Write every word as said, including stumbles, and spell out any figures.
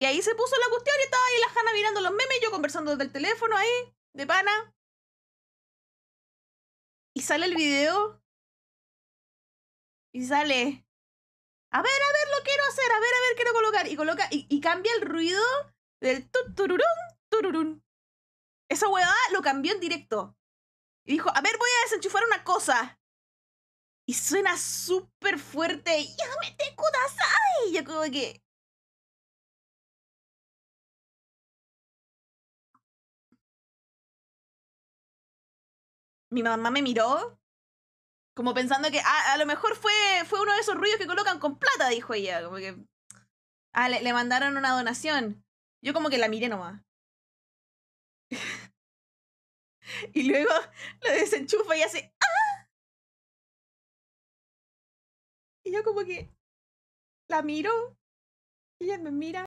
Y ahí se puso la cuestión y estaba ahí la Hana mirando los memes, yo conversando desde el teléfono ahí, de pana. Y sale el video. Y sale... A ver, a ver, lo quiero hacer, a ver, a ver, quiero colocar. Y coloca y, y cambia el ruido del tururún, tururún. Esa huevada lo cambió en directo. Y dijo, a ver, voy a desenchufar una cosa. Y suena súper fuerte. Y ya me te kudasai. Y yo como que... Mi mamá me miró. Como pensando que a, a lo mejor fue, fue uno de esos ruidos que colocan con plata, dijo ella. Como que... Ah, le, le mandaron una donación. Yo como que la miré nomás. Y luego lo desenchufa y hace... ¡Ah! Y yo como que... La miro. Y ella me mira.